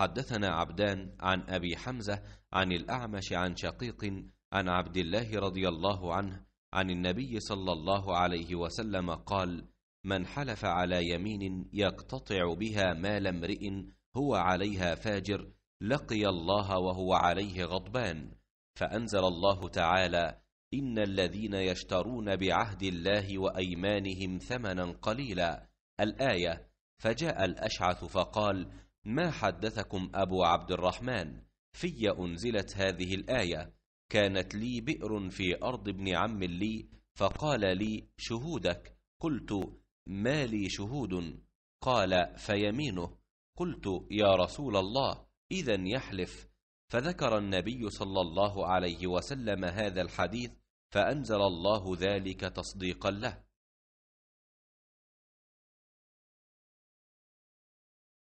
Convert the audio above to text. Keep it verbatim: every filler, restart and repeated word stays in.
حدثنا عبدان عن أبي حمزة عن الأعمش عن شقيق عن عبد الله رضي الله عنه عن النبي صلى الله عليه وسلم قال: من حلف على يمين يقتطع بها مال امرئ هو عليها فاجر لقي الله وهو عليه غضبان، فأنزل الله تعالى: إن الذين يشترون بعهد الله وأيمانهم ثمنا قليلا، الآية. فجاء الأشعث فقال: ما حدثكم أبو عبد الرحمن؟ في أنزلت هذه الآية: كانت لي بئر في أرض ابن عم لي فقال لي: شهودك؟ قلت: ما لي شهود؟ قال: فيمينه. قلت: يا رسول الله، إذا يحلف. فذكر النبي صلى الله عليه وسلم هذا الحديث، فأنزل الله ذلك تصديقا له.